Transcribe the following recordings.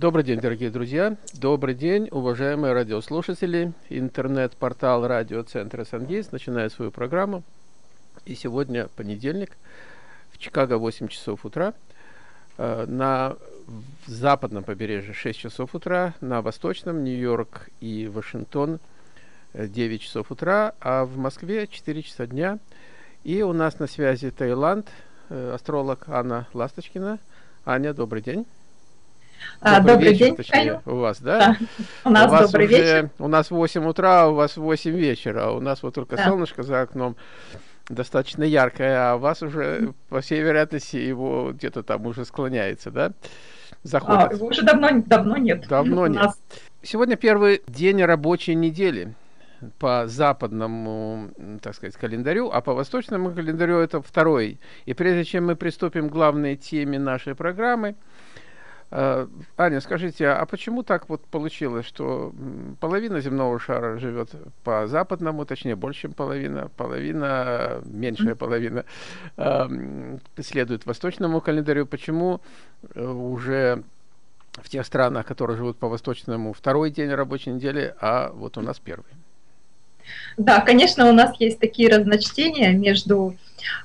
Добрый день, дорогие друзья. Добрый день, уважаемые радиослушатели. Интернет-портал радиоцентра SunGates начинает свою программу. И сегодня понедельник, в Чикаго 8 часов утра, на западном побережье 6 часов утра, на восточном Нью-Йорк и Вашингтон 9 часов утра, а в Москве 4 часа дня. И у нас на связи Таиланд, астролог Анна Ласточкина. Аня, добрый день. Добрый день, точнее, у вас, да? У нас у вас добрый вечер. У нас 8 утра, у вас 8 вечера, а у нас вот только солнышко за окном достаточно яркое, а у вас уже, по всей вероятности, его где-то там уже склоняется, да? Заходит. Его уже давно нет. Давно нет. Сегодня первый день рабочей недели по западному, так сказать, календарю, а по восточному календарю это второй. И прежде чем мы приступим к главной теме нашей программы, Аня, скажите, а почему так вот получилось, что половина земного шара живет по западному, точнее, больше, чем половина, меньшая половина следует восточному календарю? Почему уже в тех странах, которые живут по восточному, второй день рабочей недели, а вот у нас первый? Да, конечно, у нас есть такие разночтения между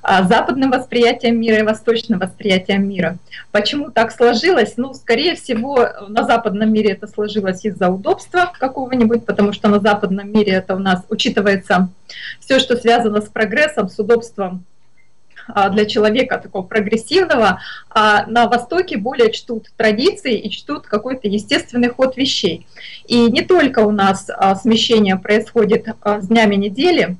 западным восприятием мира и восточным восприятием мира. Почему так сложилось? Ну, скорее всего, на западном мире это сложилось из-за удобства какого-нибудь, потому что на западном мире это у нас учитывается все, что связано с прогрессом, с удобством для человека такого прогрессивного, а на Востоке более чтут традиции и чтут какой-то естественный ход вещей. И не только у нас смещение происходит с днями недели.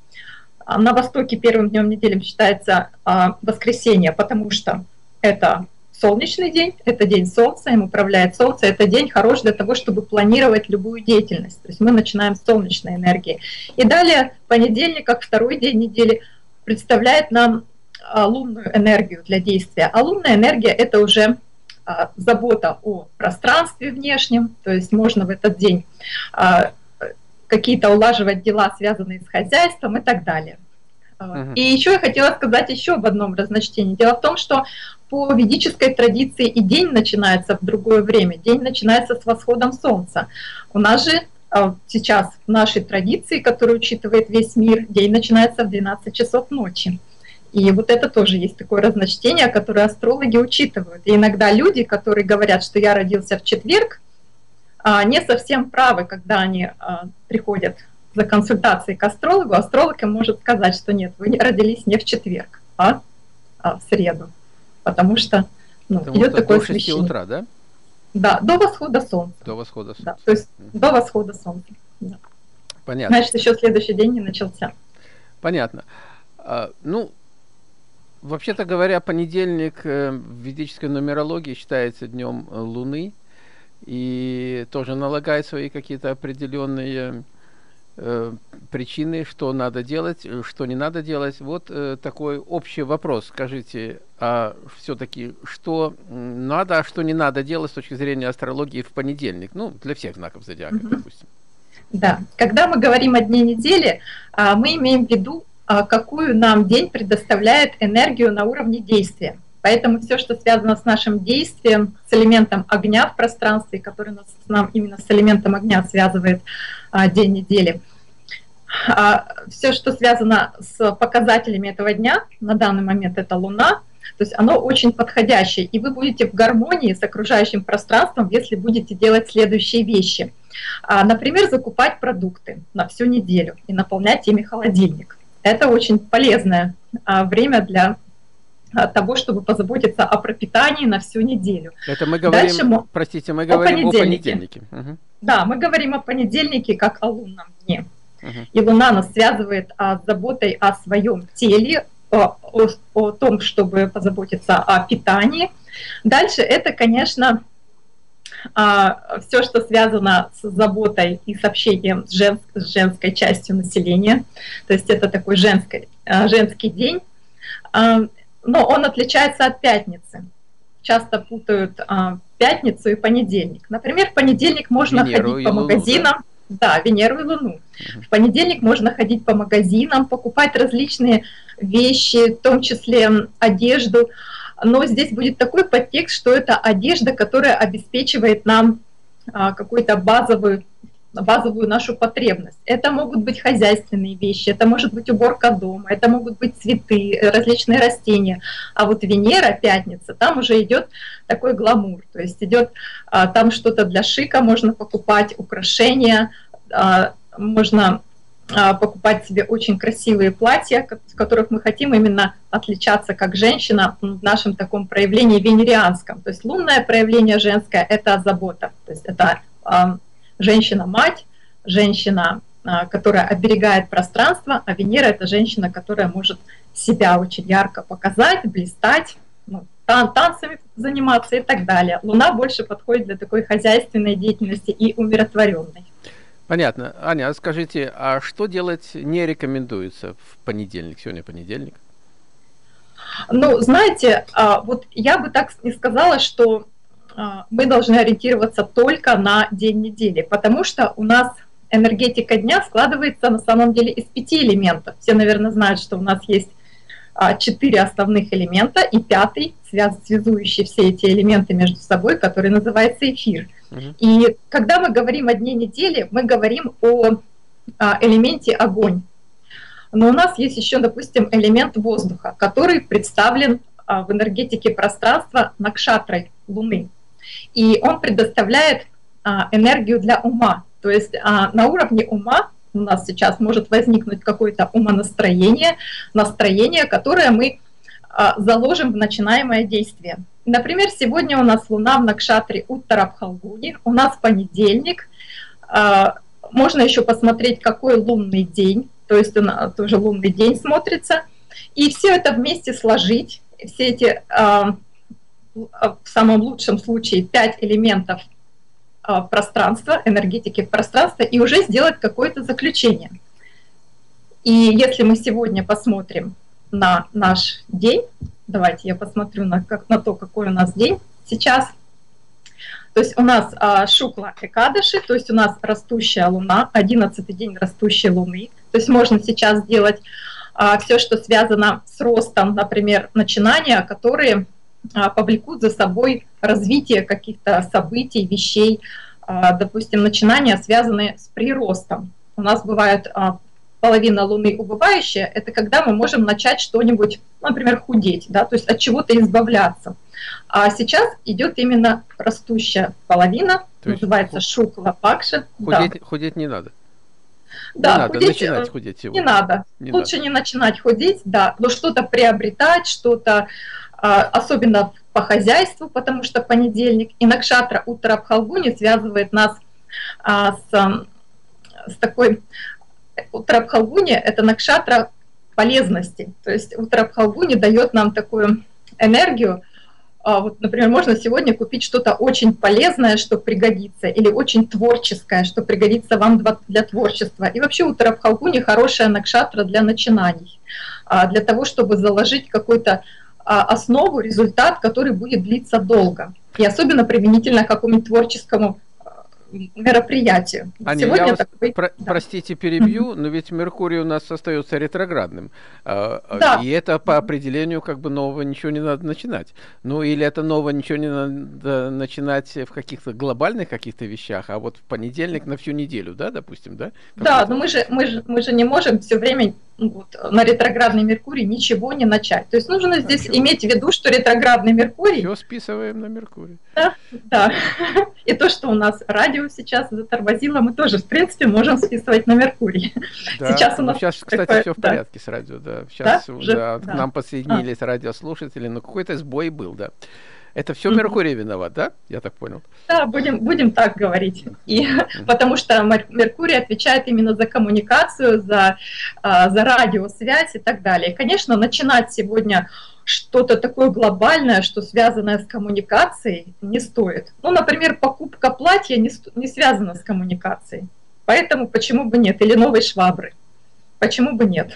На Востоке первым днем недели считается воскресенье, потому что это солнечный день, это день солнца, им управляет солнце, это день хорош для того, чтобы планировать любую деятельность. То есть мы начинаем с солнечной энергии. И далее понедельник, как второй день недели, представляет нам лунную энергию для действия. А лунная энергия — это уже забота о пространстве внешнем, то есть можно в этот день какие-то улаживать дела, связанные с хозяйством и так далее. И еще я хотела сказать еще об одном разночтении. Дело в том, что по ведической традиции и день начинается в другое время, день начинается с восходом солнца. У нас же сейчас в нашей традиции, которую учитывает весь мир, день начинается в 12 часов ночи. И вот это тоже есть такое разночтение, которое астрологи учитывают. И иногда люди, которые говорят, что я родился в четверг, не совсем правы, когда они приходят за консультацией к астрологу. Астролог им может сказать, что нет, вы родились не в четверг, а в среду. Потому что идет такое смещение. До 6 утра, да? Да, до восхода солнца. До восхода солнца. Да, то есть до восхода солнца. Да. Понятно. Значит, еще следующий день не начался. Понятно. Ну, вообще-то говоря, понедельник в ведической нумерологии считается днем Луны и тоже налагает свои какие-то определенные причины, что надо делать, что не надо делать. Вот такой общий вопрос. Скажите, а все-таки что надо, а что не надо делать с точки зрения астрологии в понедельник? Ну, для всех знаков зодиака, допустим. Да. Когда мы говорим о дне недели, мы имеем в виду, какую нам день предоставляет энергию на уровне действия. Поэтому все, что связано с нашим действием, с элементом огня в пространстве, который нас именно с элементом огня связывает день недели, все, что связано с показателями этого дня, на данный момент это Луна, то есть оно очень подходящее, и вы будете в гармонии с окружающим пространством, если будете делать следующие вещи. Например, закупать продукты на всю неделю и наполнять ими холодильник. Это очень полезное время для того, чтобы позаботиться о пропитании на всю неделю. Это мы говорим, мы говорим о понедельнике. Да, мы говорим о понедельнике как о лунном дне. И Луна нас связывает с заботой о своем теле, о том, чтобы позаботиться о питании. Дальше это, конечно, все, что связано с заботой и сообщением с женской частью населения. То есть это такой женский день. Но он отличается от пятницы. Часто путают пятницу и понедельник. Например, в понедельник можно ходить по магазинам. Да, Венеру и Луну. В понедельник можно ходить по магазинам, покупать различные вещи, в том числе одежду. Но здесь будет такой подтекст, что это одежда, которая обеспечивает нам какую-то базовую нашу потребность. Это могут быть хозяйственные вещи, это может быть уборка дома, это могут быть цветы, различные растения. А вот Венера, пятница, там уже идет такой гламур, то есть идет там что-то для шика, можно покупать украшения, можно покупать себе очень красивые платья, в которых мы хотим именно отличаться как женщина в нашем таком проявлении венерианском. То есть лунное проявление женское – это забота, то есть это женщина-мать, женщина, которая оберегает пространство, а Венера — это женщина, которая может себя очень ярко показать, блистать, ну, танцами заниматься и так далее. Луна больше подходит для такой хозяйственной деятельности и умиротворенной. Понятно. Аня, скажите, а что делать не рекомендуется в понедельник? Сегодня понедельник. Ну, знаете, вот я бы так не сказала, что мы должны ориентироваться только на день недели, потому что у нас энергетика дня складывается на самом деле из 5 элементов. Все, наверное, знают, что у нас есть 4 основных элемента и 5-й, связующий все эти элементы между собой, который называется эфир. И когда мы говорим о дне недели, мы говорим о элементе огонь. Но у нас есть еще, допустим, элемент воздуха, который представлен в энергетике пространства накшатрой Луны. И он предоставляет энергию для ума. То есть на уровне ума у нас сейчас может возникнуть какое-то умонастроение, настроение, которое мы заложим в начинаемое действие. Например, сегодня у нас Луна в Накшатре Уттарабхалгуни, у нас понедельник, можно еще посмотреть, какой лунный день, то есть тоже лунный день смотрится, и все это вместе сложить, все эти в самом лучшем случае 5 элементов пространства, энергетики пространства, и уже сделать какое-то заключение. И если мы сегодня посмотрим на наш день, давайте я посмотрю на то, какой у нас день сейчас. То есть у нас Шукла-Экадаши, то есть у нас растущая Луна, 11-й день растущей Луны. То есть можно сейчас сделать все, что связано с ростом, например, начинания, которые повлекут за собой развитие каких-то событий, вещей, допустим, начинания, связанные с приростом. У нас бывает половина Луны убывающая, это когда мы можем начать что-нибудь, например, худеть, да, то есть от чего-то избавляться. А сейчас идет именно растущая половина, называется шукла-пакша. Худеть, да. Худеть не надо. Да, не худеть, надо начинать худеть сегодня. Не надо. Лучше не начинать худеть, да, но что-то приобретать, что-то особенно по хозяйству, потому что понедельник. И Накшатра Уттарабхалгуни связывает нас с такой... Уттарабхалгуни — это Накшатра полезности. То есть Уттарабхалгуни дает нам такую энергию. Вот, например, можно сегодня купить что-то очень полезное, что пригодится, или очень творческое, что пригодится вам для творчества. И вообще Уттарабхалгуни — хорошая Накшатра для начинаний, для того, чтобы заложить какой-то основу, результат, который будет длиться долго. И особенно применительно к какому-нибудь творческому мероприятию. Аня, сегодня я такой... простите, перебью, но ведь Меркурий у нас остается ретроградным. Да. И это по определению как бы нового ничего не надо начинать. Ну или это нового ничего не надо начинать в каких-то глобальных каких-то вещах, а вот в понедельник на всю неделю, да, допустим, да? Да, но мы же не можем все время вот на ретроградный Меркурий ничего не начать. То есть нужно здесь иметь в виду, что ретроградный Меркурий... Все списываем на Меркурий. Да, да. И то, что у нас радио сейчас затормозило, мы тоже, в принципе, можем списывать на Меркурий. Да. Сейчас, сейчас, кстати, такое... все в порядке, да, с радио. Да. Сейчас, да? Да, да. К нам подсоединились радиослушатели, но какой-то сбой был, да. Это все Меркурий виноват, да? Я так понял. Да, будем так говорить. И, потому что Меркурий отвечает именно за коммуникацию, за радиосвязь и так далее. Конечно, начинать сегодня что-то такое глобальное, что связанное с коммуникацией, не стоит. Ну, например, покупка платья не связана с коммуникацией. Поэтому почему бы нет? Или новой швабры. Почему бы нет?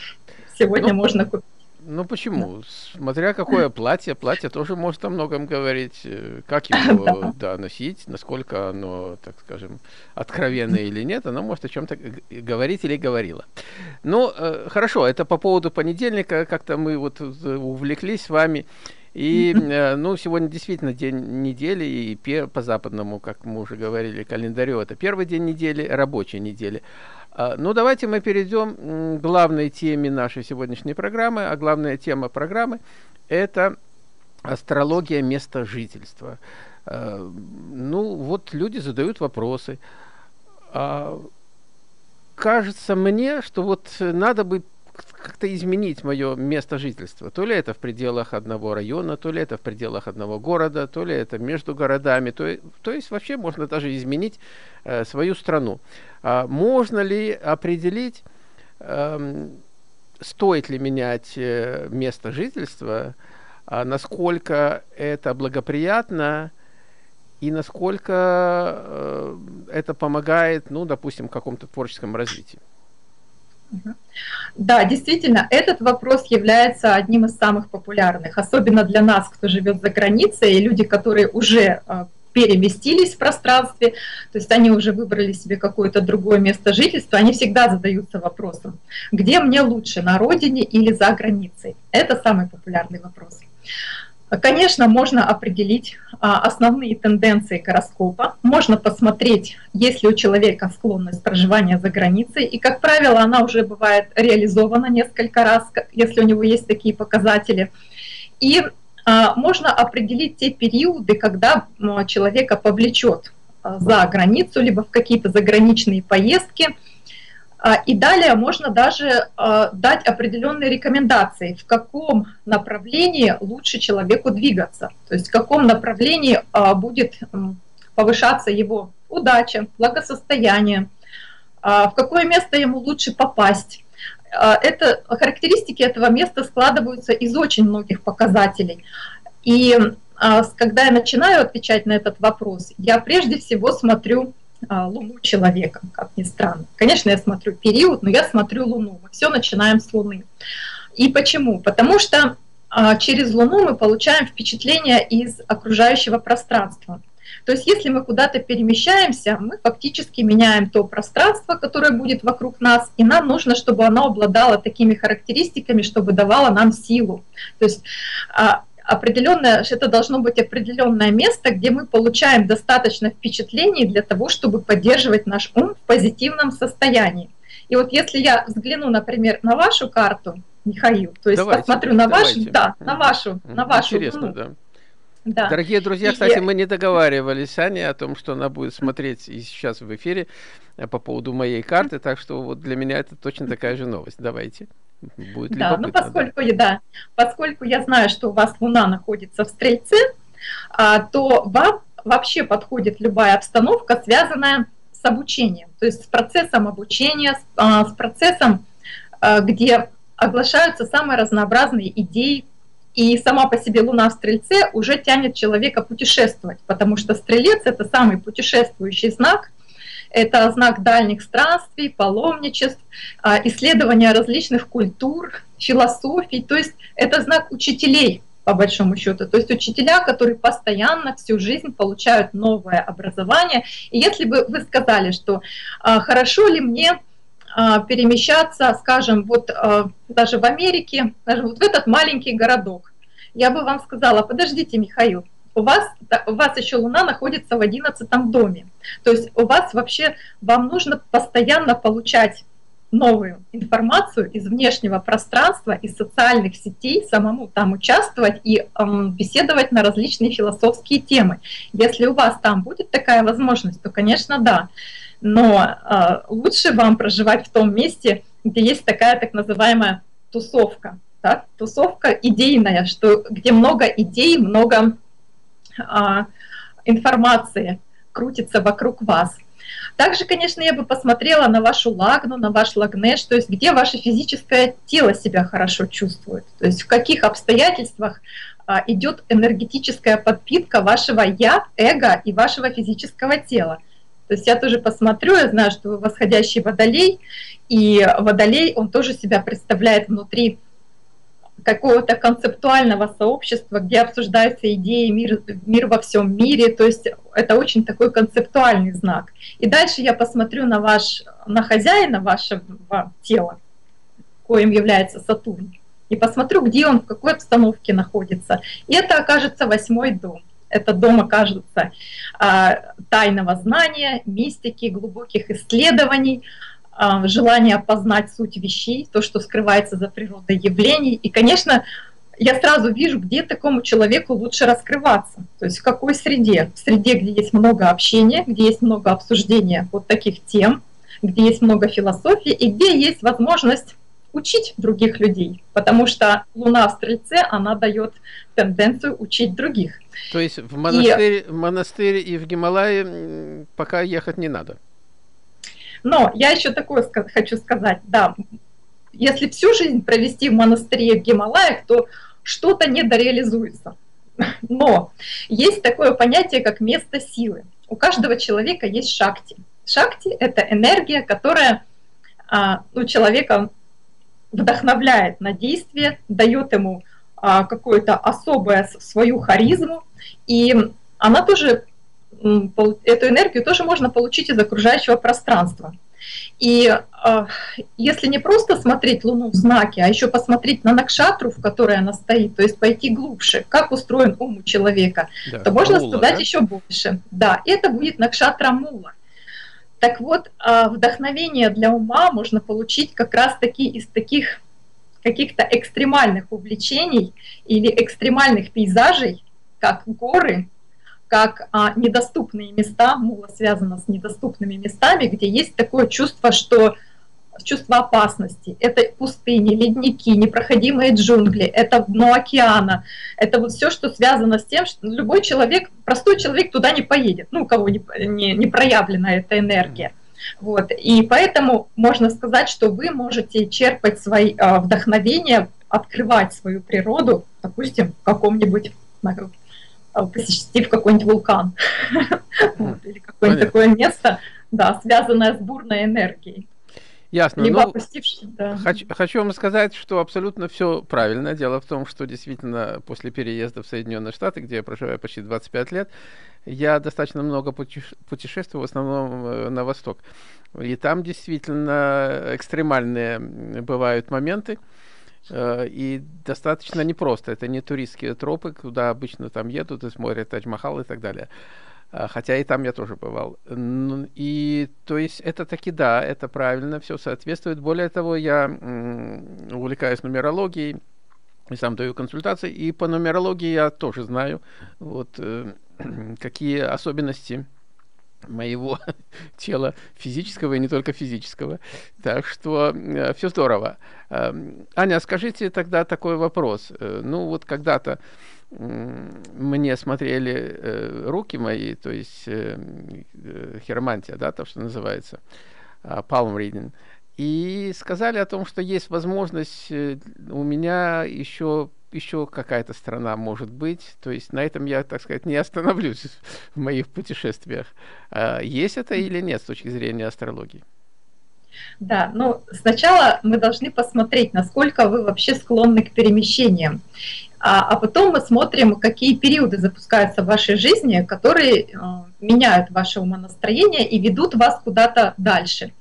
Сегодня можно купить. Ну почему? Смотря какое платье, платье тоже может о многом говорить, как его носить, насколько оно, так скажем, откровенное или нет, оно может о чем-то говорить или говорило. Ну, хорошо, это по поводу понедельника, как-то мы вот увлеклись с вами. И, ну, сегодня действительно день недели, и по-западному, как мы уже говорили, календарю, это первый день недели, рабочей недели. Ну, давайте мы перейдем к главной теме нашей сегодняшней программы, а главная тема программы – это астрология места жительства. Ну, вот люди задают вопросы. Кажется мне, что вот надо бы как-то изменить мое место жительства. То ли это в пределах одного района, то ли это в пределах одного города, то ли это между городами. То есть вообще можно даже изменить свою страну. Можно ли определить, стоит ли менять место жительства, насколько это благоприятно и насколько это помогает, ну, допустим, какому-то творческому развитию? Да, действительно, этот вопрос является одним из самых популярных, особенно для нас, кто живет за границей, и люди, которые уже переместились в пространстве, то есть они уже выбрали себе какое-то другое место жительства, они всегда задаются вопросом, где мне лучше, на родине или за границей? Это самый популярный вопрос. Конечно, можно определить основные тенденции гороскопа, можно посмотреть, есть ли у человека склонность проживания за границей, и, как правило, она уже бывает реализована несколько раз, если у него есть такие показатели. И можно определить те периоды, когда человека повлечет за границу, либо в какие-то заграничные поездки. И далее можно даже дать определенные рекомендации, в каком направлении лучше человеку двигаться, то есть в каком направлении будет повышаться его удача, благосостояние, в какое место ему лучше попасть. Это, характеристики этого места складываются из очень многих показателей. И когда я начинаю отвечать на этот вопрос, я прежде всего смотрю Луну человека, как ни странно. Конечно, я смотрю период, но я смотрю Луну. Мы все начинаем с Луны. И почему? Потому что через Луну мы получаем впечатление из окружающего пространства. То есть если мы куда-то перемещаемся, мы фактически меняем то пространство, которое будет вокруг нас, и нам нужно, чтобы оно обладало такими характеристиками, чтобы давало нам силу. То есть определенное, это должно быть определенное место, где мы получаем достаточно впечатлений для того, чтобы поддерживать наш ум в позитивном состоянии. И вот если я взгляну, например, на вашу карту, Михаил, то есть посмотрю на вашу Интересно, Луну. Да. Да. Дорогие друзья, кстати, мы не договаривались с Аней о том, что она будет смотреть и сейчас в эфире по поводу моей карты, так что вот для меня это точно такая же новость. Давайте. Будет да, ну поскольку я знаю, что у вас Луна находится в Стрельце, то вам вообще подходит любая обстановка, связанная с обучением, то есть с процессом обучения, с процессом, где оглашаются самые разнообразные идеи. И сама по себе Луна в Стрельце уже тянет человека путешествовать, потому что Стрелец – это самый путешествующий знак. Это знак дальних странствий, паломничеств, исследования различных культур, философий. То есть это знак учителей, по большому счету. То есть учителя, которые постоянно всю жизнь получают новое образование. И если бы вы сказали, что хорошо ли мне перемещаться, скажем, вот даже в Америке, даже вот в этот маленький городок, я бы вам сказала, подождите, Михаил, у вас еще Луна находится в 11-м доме. То есть у вас вообще, вам нужно постоянно получать новую информацию из внешнего пространства, из социальных сетей, самому там участвовать и беседовать на различные философские темы. Если у вас там будет такая возможность, то, конечно, да. Но лучше вам проживать в том месте, где есть такая так называемая тусовка. Да? Тусовка идейная, где много идей, много информации крутится вокруг вас. Также, конечно, я бы посмотрела на вашу лагну, на ваш лагнеш, то есть где ваше физическое тело себя хорошо чувствует, то есть в каких обстоятельствах идет энергетическая подпитка вашего я, эго и вашего физического тела. То есть я тоже посмотрю, я знаю, что вы восходящий водолей, и водолей, он тоже себя представляет внутри какого-то концептуального сообщества, где обсуждаются идеи мир во всем мире, то есть это очень такой концептуальный знак. И дальше я посмотрю на хозяина вашего тела, коим является Сатурн. и посмотрю, где он, в какой обстановке находится. И это окажется 8-й дом. Этот дом окажется тайного знания, мистики, глубоких исследований, желание познать суть вещей, то, что скрывается за природой явлений. И, конечно, я сразу вижу, где такому человеку лучше раскрываться, то есть в какой среде. В среде, где есть много общения, где есть много обсуждения вот таких тем, где есть много философии и где есть возможность учить других людей, потому что Луна в Стрельце, она дает тенденцию учить других. То есть в монастырь и в Гималаи пока ехать не надо. Но я еще такое хочу сказать, да, если всю жизнь провести в монастыре в Гималаях, то что-то недореализуется. Но есть такое понятие, как место силы. У каждого человека есть шакти. Шакти — это энергия, которая человека вдохновляет на действие, дает ему какую-то особую свою харизму, и она тоже, эту энергию тоже можно получить из окружающего пространства. И если не просто смотреть Луну в знаке, а еще посмотреть на накшатру, в которой она стоит, то есть пойти глубже, как устроен ум у человека, да, то можно сказать еще больше. Да, это будет накшатра мула. Так вот, вдохновение для ума можно получить как раз-таки из таких каких-то экстремальных увлечений или экстремальных пейзажей, как горы, как недоступные места. Мула связана с недоступными местами, где есть такое чувство, что чувство опасности. Это пустыни, ледники, непроходимые джунгли, это дно океана, это вот все, что связано с тем, что любой человек, простой человек туда не поедет, ну, у кого не проявлена эта энергия. Вот. И поэтому можно сказать, что вы можете черпать свои вдохновения, открывать свою природу, допустим, в каком-нибудь, посетив какой-нибудь вулкан или какое-нибудь такое место, связанное с бурной энергией. Ясно. Ну, да. хочу вам сказать, что абсолютно все правильно. Дело в том, что действительно после переезда в Соединенные Штаты, где я проживаю почти 25 лет, я достаточно много путешествую, в основном на восток. И там действительно экстремальные бывают моменты. И достаточно непросто. Это не туристские тропы, куда обычно там едут и смотрят Тадж-Махал и так далее. Хотя и там я тоже бывал. И то есть это таки да, это правильно, все соответствует. Более того, я увлекаюсь нумерологией, и сам даю консультации, и по нумерологии я тоже знаю, вот, какие особенности моего тела физического и не только физического. Так что все здорово. Аня, скажите тогда такой вопрос. Ну вот когда-то мне смотрели руки мои, то есть хиромантия, да, то, что называется, palm reading, и сказали о том, что есть возможность, у меня еще какая-то страна может быть, то есть на этом я, так сказать, не остановлюсь в моих путешествиях. Есть это или нет с точки зрения астрологии? Да, но сначала мы должны посмотреть, насколько вы вообще склонны к перемещениям. А потом мы смотрим, какие периоды запускаются в вашей жизни, которые меняют ваше умонастроение и ведут вас куда-то дальше.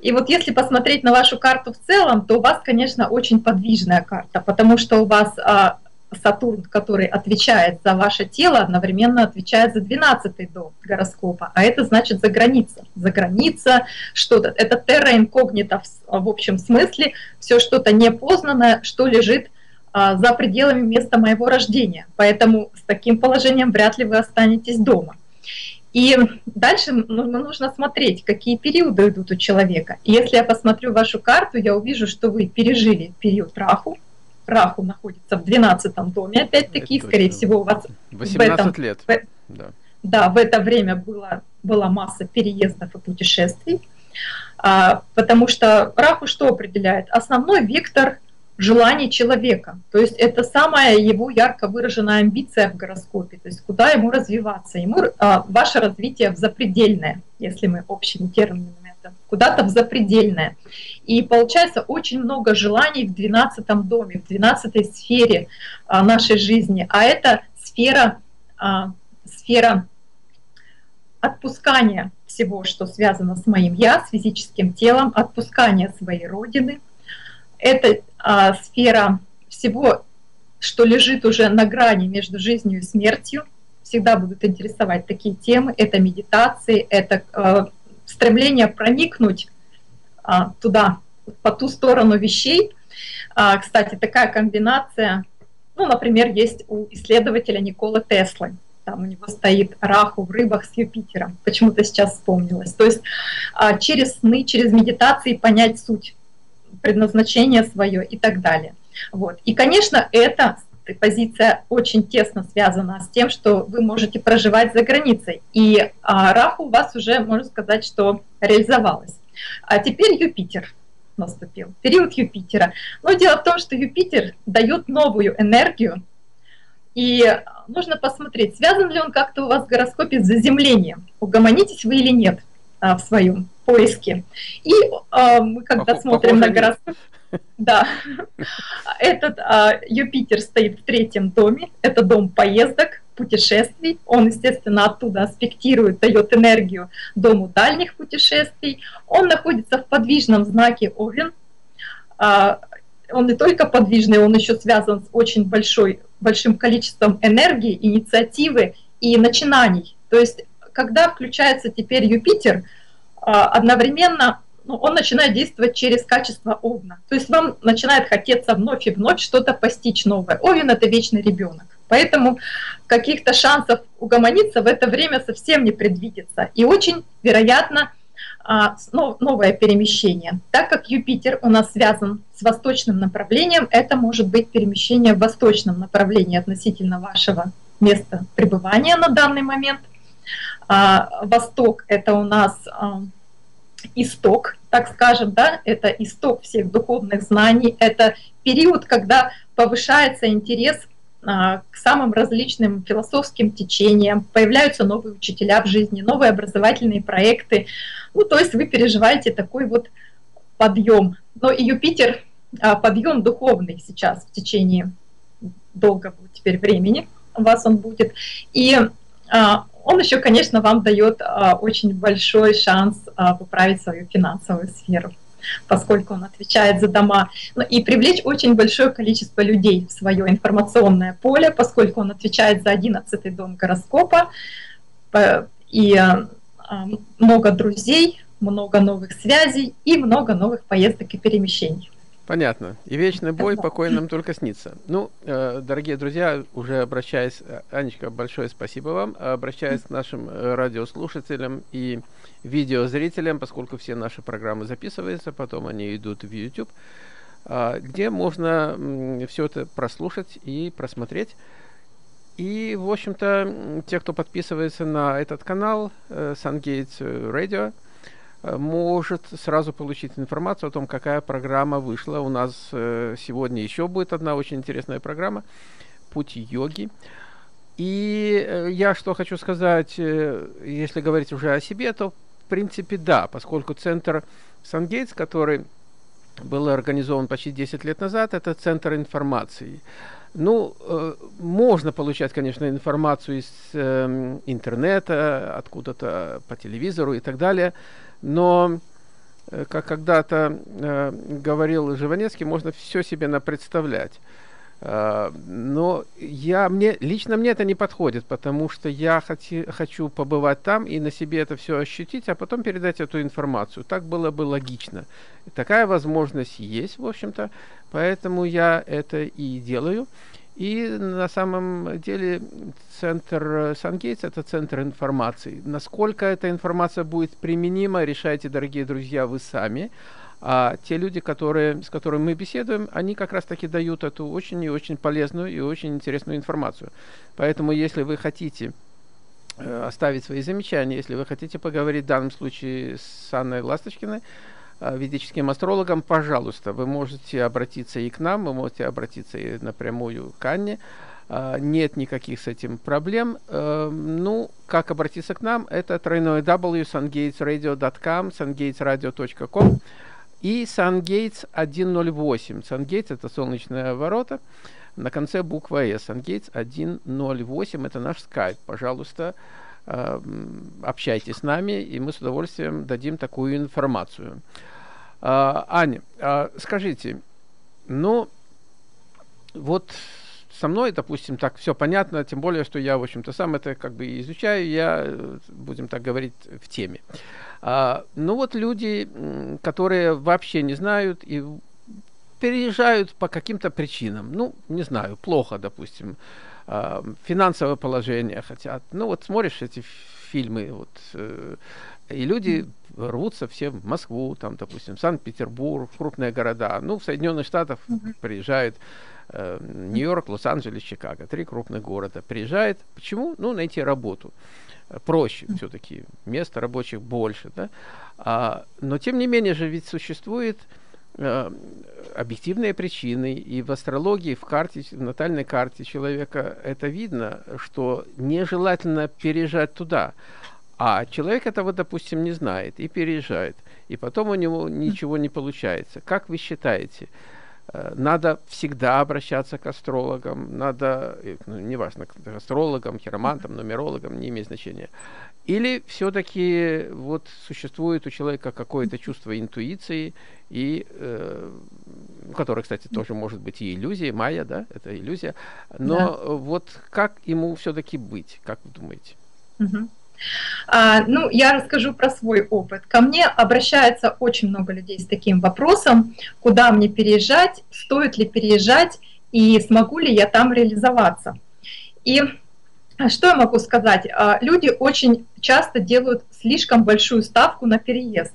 И вот если посмотреть на вашу карту в целом, то у вас, конечно, очень подвижная карта, потому что у вас Сатурн, который отвечает за ваше тело, одновременно отвечает за 12-й дом гороскопа, а это значит за граница. За граница, что-то, это терра инкогнита в общем смысле, все что-то непознанное, что лежит за пределами места моего рождения. Поэтому с таким положением вряд ли вы останетесь дома. И дальше нужно смотреть, какие периоды идут у человека. И если я посмотрю вашу карту, я увижу, что вы пережили период Раху. Раху находится в 12-м доме, опять-таки, скорее всего, у вас 18 лет. Да, в это время была масса переездов и путешествий, потому что Раху что определяет? Основной вектор желаний человека, то есть это самая его ярко выраженная амбиция в гороскопе, то есть куда ему развиваться, ваше развитие в запредельное, если мы общими терминами, это куда-то в запредельное. И получается очень много желаний в 12-м доме, в 12-й сфере нашей жизни, а это сфера отпускания всего, что связано с моим я, с физическим телом, отпускания своей родины. Это сфера всего, что лежит уже на грани между жизнью и смертью. Всегда будут интересовать такие темы. Это медитации, это стремление проникнуть туда, по ту сторону вещей. Кстати, такая комбинация, ну, например, есть у исследователя Николы Теслы. Там у него стоит Раху в рыбах с Юпитером. Почему-то сейчас вспомнилось. То есть через сны, через медитации понять суть, предназначение свое и так далее. Вот. И, конечно, эта позиция очень тесно связана с тем, что вы можете проживать за границей. И Раху у вас уже, можно сказать, что реализовалась. А теперь Юпитер наступил, период Юпитера. Но дело в том, что Юпитер дает новую энергию, и нужно посмотреть, связан ли он как-то у вас в гороскопе с заземлением, угомонитесь вы или нет в своем поиске. И мы когда смотрим на гороскоп, да, этот Юпитер стоит в 3-м доме, это дом поездок, путешествий, он, естественно, оттуда аспектирует, дает энергию дому дальних путешествий, он находится в подвижном знаке Овен, он не только подвижный, он еще связан с очень большим количеством энергии, инициативы и начинаний. То есть, когда включается теперь Юпитер, одновременно он начинает действовать через качество Овна. То есть вам начинает хотеться вновь и вновь что-то постичь новое. Овен — это вечный ребенок. Поэтому каких-то шансов угомониться в это время совсем не предвидится. И очень вероятно новое перемещение. Так как Юпитер у нас связан с восточным направлением, это может быть перемещение в восточном направлении относительно вашего места пребывания на данный момент. Восток — это у нас исток, так скажем, да, это исток всех духовных знаний, это период, когда повышается интерес к самым различным философским течениям, появляются новые учителя в жизни, новые образовательные проекты. Ну, то есть вы переживаете такой вот подъем. Но и Юпитер, подъем духовный сейчас в течение долгого теперь времени у вас он будет. И он еще, конечно, вам дает очень большой шанс поправить свою финансовую сферу, поскольку он отвечает за дома, и привлечь очень большое количество людей в свое информационное поле, поскольку он отвечает за 11-й дом гороскопа, и много друзей, много новых связей и много новых поездок и перемещений. Понятно. И вечный бой покой нам только снится. Ну, дорогие друзья, уже обращаясь, Анечка, большое спасибо вам, обращаясь к нашим радиослушателям и видеозрителям, поскольку все наши программы записываются, потом они идут в YouTube, где можно все это прослушать и просмотреть. И, в общем-то, те, кто подписывается на этот канал, SunGates Radio, может сразу получить информацию о том, какая программа вышла. У нас сегодня еще будет одна очень интересная программа «Путь йоги». И я что хочу сказать, если говорить уже о себе, то в принципе да, поскольку центр SunGates, который был организован почти 10 лет назад, это центр информации. Ну, можно получать, конечно, информацию из интернета, откуда-то по телевизору и так далее, но, как когда-то говорил Живанецкий, можно все себе напредставлять. Но лично мне это не подходит, потому что я хочу побывать там и на себе это все ощутить, а потом передать эту информацию. Так было бы логично. Такая возможность есть, в общем-то, поэтому я это и делаю. И на самом деле центр SunGates — это центр информации. Насколько эта информация будет применима, решайте, дорогие друзья, вы сами. А те люди, с которыми мы беседуем, они как раз таки дают эту очень и очень полезную и очень интересную информацию. Поэтому, если вы хотите оставить свои замечания, если вы хотите поговорить в данном случае с Анной Ласточкиной, ведическим астрологом, пожалуйста, вы можете обратиться и к нам, вы можете обратиться и напрямую к Анне. Нет никаких с этим проблем. Ну, как обратиться к нам? Это www.sungatesradio.com, sungatesradio.com и SunGates 108. SunGates — это солнечные ворота, на конце буква «С». SunGates 108 — это наш скайп. Пожалуйста, общайтесь с нами, и мы с удовольствием дадим такую информацию. Аня, скажите, ну, вот со мной, допустим, так все понятно, тем более, что я, в общем-то, сам это как бы изучаю, я, будем так говорить, в теме. Ну вот люди, которые вообще не знают и переезжают по каким-то причинам, ну, не знаю, плохо, допустим, финансовое положение хотят. Ну вот смотришь эти фильмы, вот, и люди рвутся все в Москву, там, допустим, Санкт-Петербург, крупные города. Ну, в Соединенных Штатах приезжают Нью-Йорк, Лос-Анджелес, Чикаго, 3 крупных города. Приезжает, почему? Ну, найти работу проще все-таки, мест рабочих больше, да? Но тем не менее же ведь существует объективные причины, и в астрологии, в карте, в натальной карте человека это видно, что нежелательно переезжать туда, а человек этого, допустим, не знает и переезжает, и потом у него ничего не получается. Как вы считаете, надо всегда обращаться к астрологам, надо, ну, неважно, к астрологам, хиромантам, нумерологам, не имеет значения, или все-таки вот существует у человека какое-то чувство интуиции, и, которое, кстати, тоже может быть и иллюзия, майя, да, это иллюзия, но вот как ему все-таки быть, как вы думаете? Ну, я расскажу про свой опыт. Ко мне обращается очень много людей с таким вопросом: куда мне переезжать, стоит ли переезжать и смогу ли я там реализоваться. И что я могу сказать? Люди очень часто делают слишком большую ставку на переезд.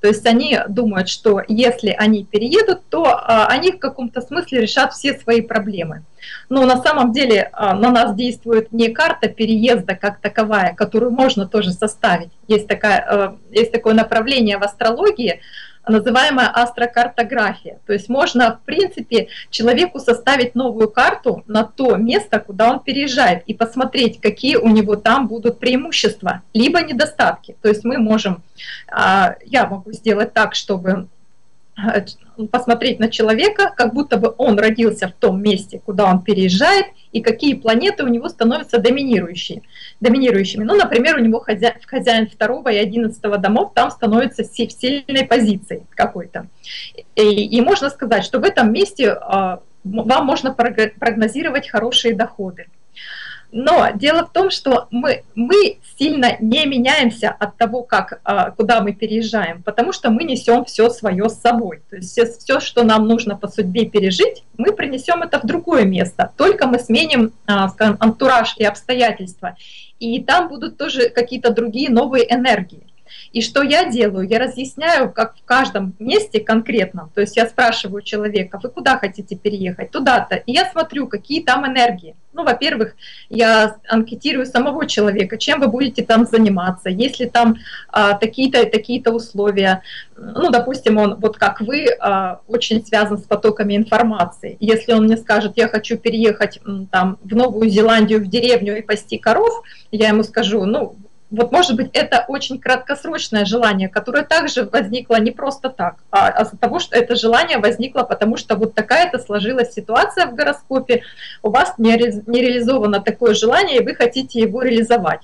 То есть они думают, что если они переедут, то они в каком-то смысле решат все свои проблемы. Но на самом деле на нас действует не карта переезда как таковая, которую можно тоже составить. Есть такое направление в астрологии, называемая астрокартография. То есть можно, в принципе, человеку составить новую карту на то место, куда он переезжает, и посмотреть, какие у него там будут преимущества, либо недостатки. То есть мы можем, я могу сделать так, чтобы посмотреть на человека, как будто бы он родился в том месте, куда он переезжает, и какие планеты у него становятся доминирующими. Ну, например, у него хозяин 2 и 11 домов там становится в сильной позиции какой-то. И можно сказать, что в этом месте вам можно прогнозировать хорошие доходы. Но дело в том, что мы сильно не меняемся от того, куда мы переезжаем, потому что мы несем все свое с собой. То есть все, что нам нужно по судьбе пережить, мы принесем это в другое место. Только мы сменим, скажем, антураж и обстоятельства. И там будут тоже какие-то другие новые энергии. И что я делаю? Я разъясняю, как в каждом месте конкретно. То есть я спрашиваю человека: вы куда хотите переехать? Туда-то. И я смотрю, какие там энергии. Ну, во-первых, я анкетирую самого человека, чем вы будете там заниматься, есть ли там такие-то условия. Ну, допустим, он, вот как вы, очень связан с потоками информации. Если он мне скажет: я хочу переехать там в Новую Зеландию, в деревню и пасти коров, я ему скажу: ну, вот, может быть, это очень краткосрочное желание, которое также возникло не просто так, а из-за того, что это желание возникло, потому что вот такая-то сложилась ситуация в гороскопе, у вас не реализовано такое желание, и вы хотите его реализовать.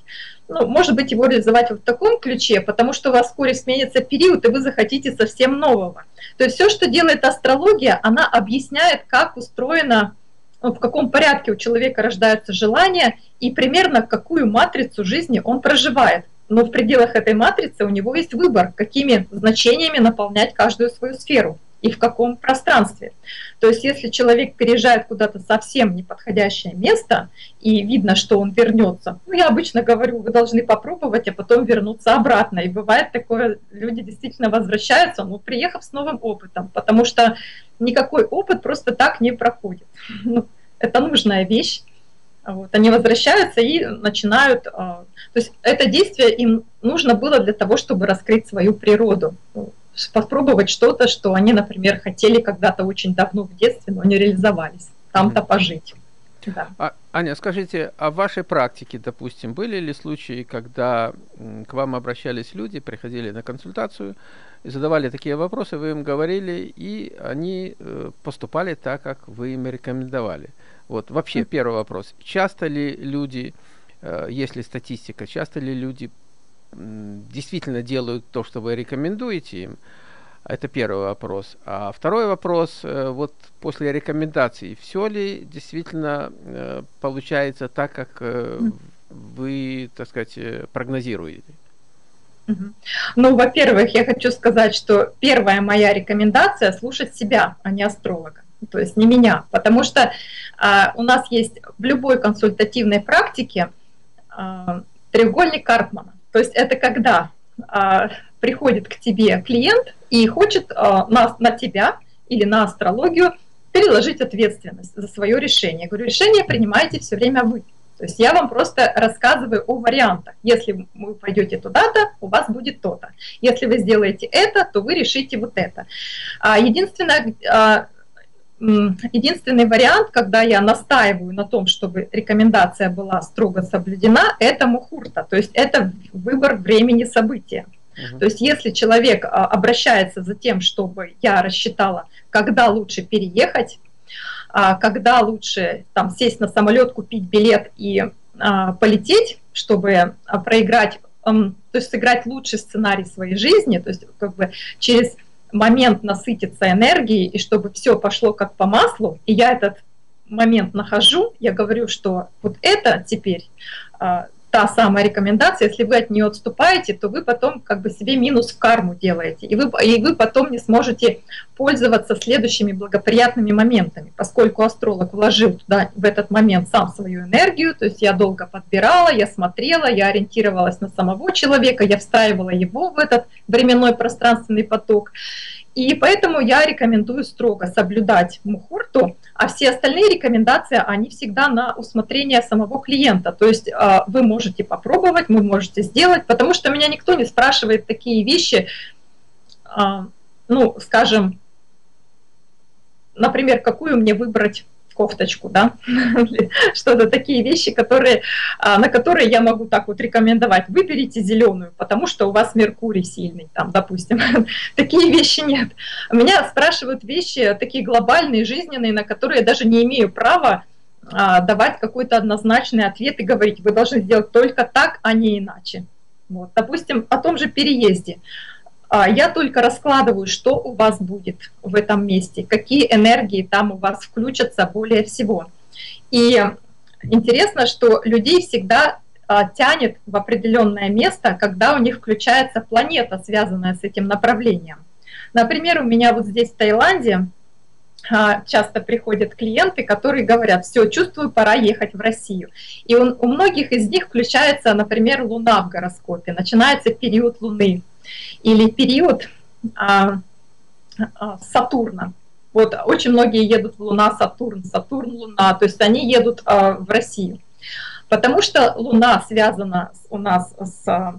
Ну, может быть, его реализовать вот в таком ключе, потому что у вас вскоре сменится период, и вы захотите совсем нового. То есть все, что делает астрология, она объясняет, как устроено, в каком порядке у человека рождаются желания и примерно какую матрицу жизни он проживает. Но в пределах этой матрицы у него есть выбор, какими значениями наполнять каждую свою сферу и в каком пространстве. То есть если человек переезжает куда-то совсем неподходящее место и видно, что он вернется, ну, я обычно говорю: вы должны попробовать, а потом вернуться обратно. И бывает такое, люди действительно возвращаются, но приехав с новым опытом, потому что никакой опыт просто так не проходит. Ну, это нужная вещь. Вот, они возвращаются и начинают... То есть это действие им нужно было для того, чтобы раскрыть свою природу. Попробовать что-то, что они, например, хотели когда-то очень давно в детстве, но не реализовались. Там-то пожить. Да. Аня, скажите, а в вашей практике, допустим, были ли случаи, когда к вам обращались люди, приходили на консультацию, задавали такие вопросы, вы им говорили, и они поступали так, как вы им рекомендовали? Вот вообще первый вопрос. Часто ли люди, если статистика, часто ли люди действительно делают то, что вы рекомендуете им, Это первый вопрос. А второй вопрос, вот после рекомендаций, все ли действительно получается так, как вы, так сказать, прогнозируете? Ну, во-первых, я хочу сказать, что первая моя рекомендация – слушать себя, а не астролога, то есть не меня, потому что у нас есть в любой консультативной практике треугольник Карпмана, то есть это когда приходит к тебе клиент и хочет на тебя или на астрологию переложить ответственность за свое решение. Я говорю, решение принимаете все время вы. То есть я вам просто рассказываю о вариантах. Если вы пойдете туда-то, у вас будет то-то. Если вы сделаете это, то вы решите вот это. Единственный вариант, когда я настаиваю на том, чтобы рекомендация была строго соблюдена, это мухурта, то есть это выбор времени события. То есть если человек обращается за тем, чтобы я рассчитала, когда лучше переехать, когда лучше там, сесть на самолет, купить билет и полететь, чтобы проиграть, то есть сыграть лучший сценарий своей жизни, то есть как бы через момент насытиться энергией, и чтобы все пошло как по маслу, и я этот момент нахожу, я говорю, что вот это теперь та самая рекомендация, если вы от нее отступаете, то вы потом как бы себе минус в карму делаете, и вы потом не сможете пользоваться следующими благоприятными моментами, поскольку астролог вложил туда в этот момент сам свою энергию, то есть я долго подбирала, я смотрела, я ориентировалась на самого человека, я встраивала его в этот временной пространственный поток, и поэтому я рекомендую строго соблюдать мухурту, а все остальные рекомендации, они всегда на усмотрение самого клиента, то есть вы можете попробовать, вы можете сделать, потому что меня никто не спрашивает такие вещи, ну, скажем, например, какую мне выбрать кофточку, да, что-то такие вещи, которые, на которые я могу так вот рекомендовать, выберите зеленую, потому что у вас Меркурий сильный, там, допустим, такие вещи нет. Меня спрашивают вещи такие глобальные, жизненные, на которые я даже не имею права давать какой-то однозначный ответ и говорить, вы должны сделать только так, а не иначе. Вот, допустим, о том же переезде. Я только раскладываю, что у вас будет в этом месте, какие энергии там у вас включатся более всего. И интересно, что людей всегда тянет в определенное место, когда у них включается планета, связанная с этим направлением. Например, у меня вот здесь в Таиланде часто приходят клиенты, которые говорят, все, чувствую, пора ехать в Россию. И у многих из них включается, например, Луна в гороскопе, начинается период Луны. Или период Сатурна. Вот очень многие едут в Луна, Сатурн, Сатурн, Луна, то есть они едут в Россию. Потому что Луна связана у нас с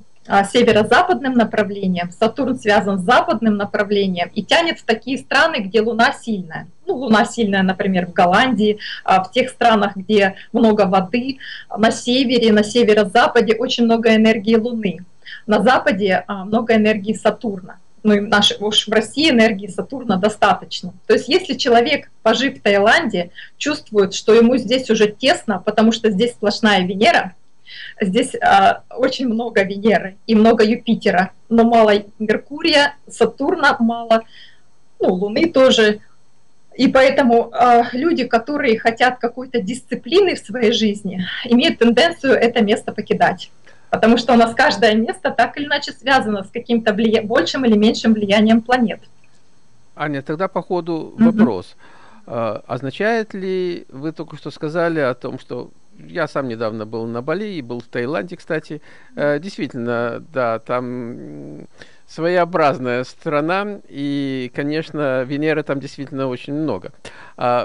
северо-западным направлением, Сатурн связан с западным направлением и тянет в такие страны, где Луна сильная. Ну, Луна сильная, например, в Голландии, в тех странах, где много воды, на севере, на северо-западе очень много энергии Луны. На Западе много энергии Сатурна. Ну и уж в России энергии Сатурна достаточно. То есть если человек, пожив в Таиланде, чувствует, что ему здесь уже тесно, потому что здесь сплошная Венера, здесь очень много Венеры и много Юпитера, но мало Меркурия, Сатурна мало, ну, Луны тоже. И поэтому люди, которые хотят какой-то дисциплины в своей жизни, имеют тенденцию это место покидать. Потому что у нас каждое место так или иначе связано с каким-то большим или меньшим влиянием планет. Аня, тогда по ходу вопрос. Означает ли, вы только что сказали о том, что я сам недавно был на Бали и был в Таиланде, кстати. Действительно, да, там своеобразная страна, и, конечно, Венеры там действительно очень много.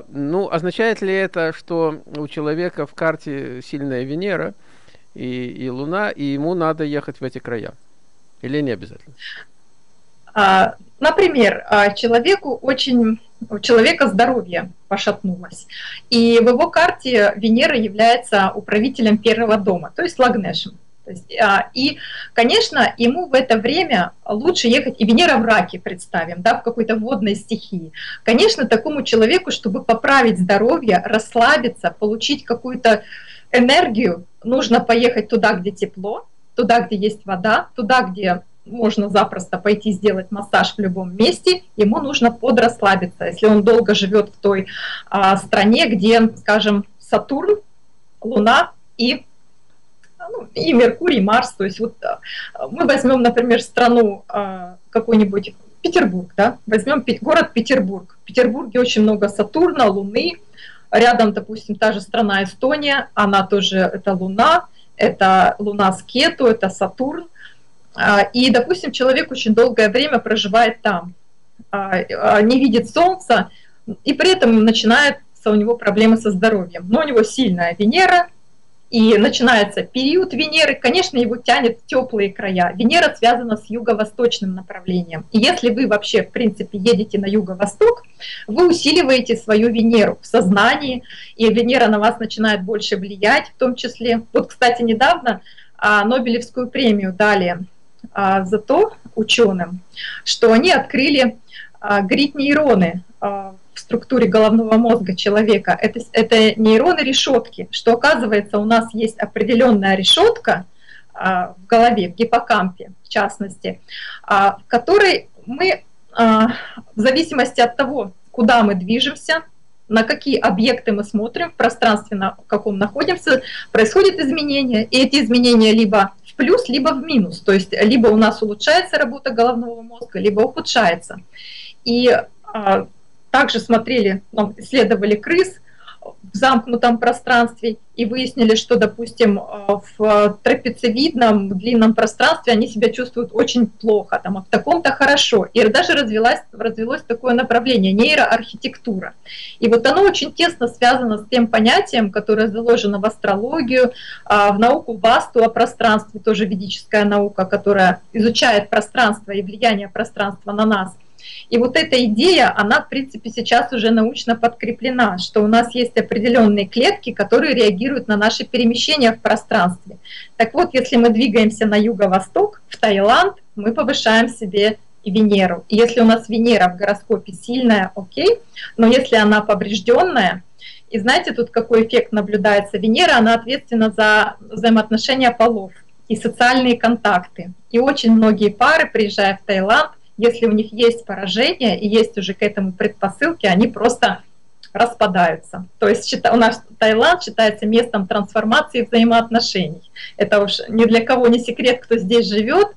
Ну, означает ли это, что у человека в карте сильная Венера, и Луна, и ему надо ехать в эти края? Или не обязательно? Например, у человека здоровье пошатнулось, и в его карте Венера является управителем первого дома, то есть лагнешем. То есть, и, конечно, ему в это время лучше ехать, и Венера в раке, представим, да, в какой-то водной стихии. Конечно, такому человеку, чтобы поправить здоровье, расслабиться, получить какую-то энергию, нужно поехать туда, где тепло, туда, где есть вода, туда, где можно запросто пойти сделать массаж в любом месте, ему нужно подрасслабиться. Если он долго живет в той стране, где, скажем, Сатурн, Луна и, ну, и Меркурий, Марс, то есть вот мы возьмем, например, страну какой-нибудь, Петербург, да? Возьмем город Петербург. В Петербурге очень много Сатурна, Луны, рядом, допустим, та же страна Эстония, она тоже, это Луна с Кету, это Сатурн. И, допустим, человек очень долгое время проживает там, не видит солнца, и при этом начинаются у него проблемы со здоровьем. Но у него сильная Венера, и начинается период Венеры, конечно, его тянет в теплые края. Венера связана с юго-восточным направлением. И если вы вообще, в принципе, едете на юго-восток, вы усиливаете свою Венеру в сознании, и Венера на вас начинает больше влиять, в том числе. Вот, кстати, недавно Нобелевскую премию дали за то ученым, что они открыли грид-нейроны в структуре головного мозга человека. Это нейроны решетки, что, оказывается, у нас есть определенная решетка в голове, в гиппокампе, в частности, в которой мы, в зависимости от того, куда мы движемся, на какие объекты мы смотрим, в пространстве, на каком находимся, происходят изменения, и эти изменения либо в плюс, либо в минус, то есть либо у нас улучшается работа головного мозга, либо ухудшается. И также смотрели, исследовали крыс в замкнутом пространстве и выяснили, что, допустим, в трапециевидном длинном пространстве они себя чувствуют очень плохо, там, а в таком-то хорошо. И даже развелось такое направление — нейроархитектура. И вот оно очень тесно связано с тем понятием, которое заложено в астрологию, в науку Васту о пространстве, тоже ведическая наука, которая изучает пространство и влияние пространства на нас. И вот эта идея, она, в принципе, сейчас уже научно подкреплена, что у нас есть определенные клетки, которые реагируют на наши перемещения в пространстве. Так вот, если мы двигаемся на юго-восток, в Таиланд, мы повышаем себе и Венеру. И если у нас Венера в гороскопе сильная, окей, но если она поврежденная, и знаете, тут какой эффект наблюдается? Венера, она ответственна за взаимоотношения полов и социальные контакты. И очень многие пары, приезжая в Таиланд, если у них есть поражение и есть уже к этому предпосылки, они просто распадаются. То есть у нас Таиланд считается местом трансформации взаимоотношений. Это уж ни для кого не секрет, кто здесь живет,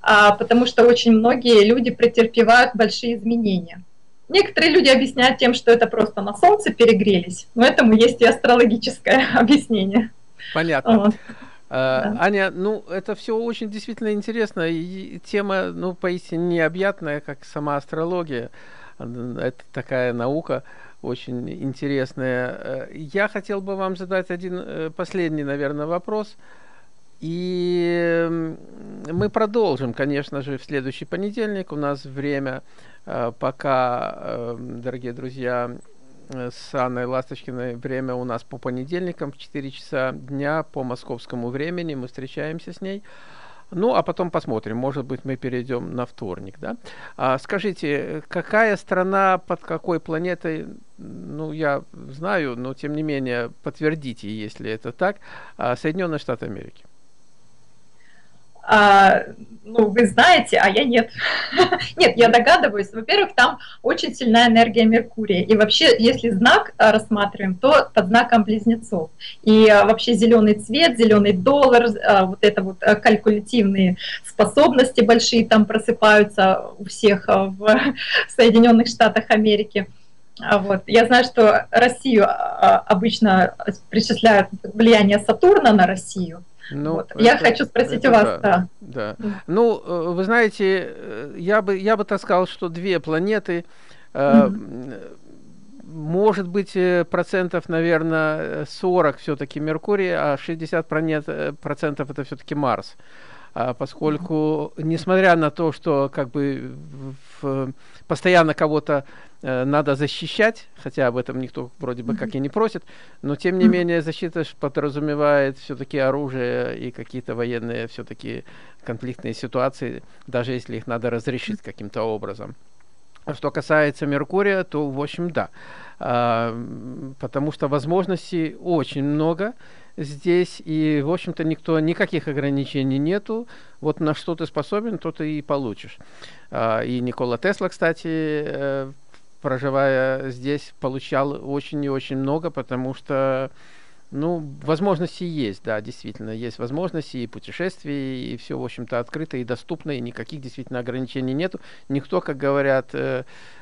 потому что очень многие люди претерпевают большие изменения. Некоторые люди объясняют тем, что это просто на солнце перегрелись, но этому есть и астрологическое объяснение. Понятно. Вот. Да. Аня, ну это все очень действительно интересно, и тема, ну, поистине необъятная, как сама астрология. Это такая наука очень интересная. Я хотел бы вам задать один последний, наверное, вопрос, и мы продолжим, конечно же, в следующий понедельник. У нас время пока, дорогие друзья, с Анной Ласточкиной. Время у нас по понедельникам в 4 часа дня по московскому времени. Мы встречаемся с ней. Ну, а потом посмотрим. Может быть, мы перейдем на вторник. Да? Скажите, какая страна под какой планетой? Ну, я знаю, но тем не менее, подтвердите, если это так. Соединенные Штаты Америки. Ну, вы знаете, а я нет. Нет, я догадываюсь. Во-первых, там очень сильная энергия Меркурия. И вообще, если знак рассматриваем, то под знаком Близнецов. И вообще зеленый цвет, зеленый доллар, вот это вот калькулятивные способности большие там просыпаются у всех в Соединенных Штатах Америки. Вот. Я знаю, что Россию обычно причисляют влияние Сатурна на Россию. Ну, вот. Я хочу спросить у вас. Да. Ну, вы знаете, я бы так сказал, что две планеты, может быть, процентов, наверное, 40 все-таки Меркурий, а 60% это все-таки Марс. Поскольку, несмотря на то, что как бы постоянно кого-то надо защищать, хотя об этом никто вроде бы как и не просит, но тем не менее защита подразумевает все-таки оружие и какие-то военные все-таки конфликтные ситуации, даже если их надо разрешить каким-то образом. Что касается Меркурия, то, в общем, да, потому что возможностей очень много. здесь, и, в общем-то, никаких ограничений нету. Вот на что ты способен, то ты и получишь. И Никола Тесла, кстати, проживая здесь, получал очень и очень много, потому что, ну, возможности есть, да, действительно, есть возможности и путешествий, и все, в общем-то, открыто и доступно, и никаких действительно ограничений нету. Никто, как говорят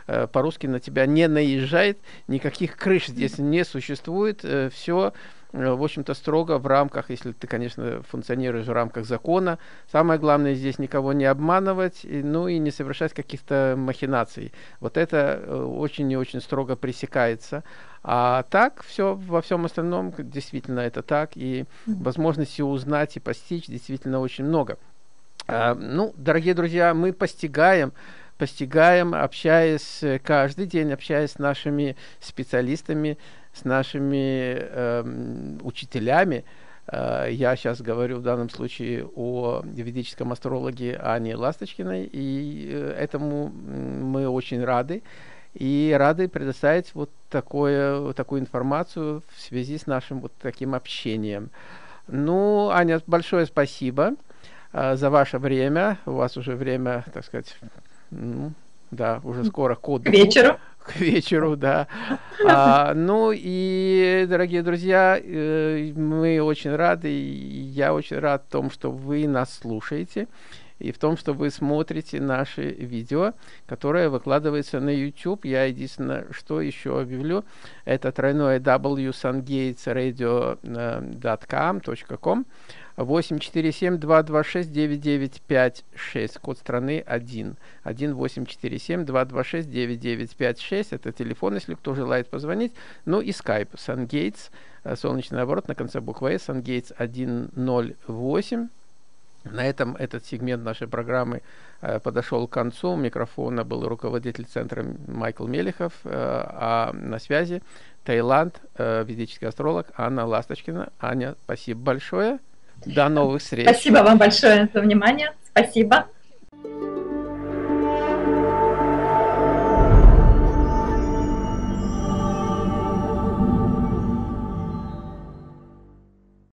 по-русски, на тебя не наезжает, никаких крыш здесь не существует, все, в общем-то, строго в рамках, если ты, конечно, функционируешь в рамках закона. Самое главное здесь никого не обманывать, ну и не совершать каких-то махинаций. Вот это очень и очень строго пресекается. А так, все, во всем остальном, действительно, это так. И возможности узнать и постичь действительно очень много. Ну, дорогие друзья, мы постигаем, общаясь каждый день, общаясь с нашими специалистами, с нашими учителями. Я сейчас говорю в данном случае о ведическом астрологе Анне Ласточкиной, и этому мы очень рады. И рады предоставить вот такую информацию в связи с нашим вот таким общением. Ну, Аня, большое спасибо за ваше время. У вас уже время, так сказать, ну, да, уже скоро к отдыху. К вечеру, да. Ну и, дорогие друзья, мы очень рады, и я очень рад в том, что вы нас слушаете, и в том, что вы смотрите наши видео, которые выкладываются на YouTube. Я единственное, что еще объявлю, это тройное www.sungatesradio.com 847-226-9956, код страны 1. 1-847-226-9956, это телефон, если кто желает позвонить. Ну и Skype, SunGates, солнечный оборот на конце буквы S, SunGates 108. На этом этот сегмент нашей программы подошел к концу. У микрофона был руководитель центра Майкл Мелихов, а на связи Таиланд, ведический астролог Анна Ласточкина. Аня, спасибо большое. До новых встреч. Спасибо вам большое за внимание. Спасибо.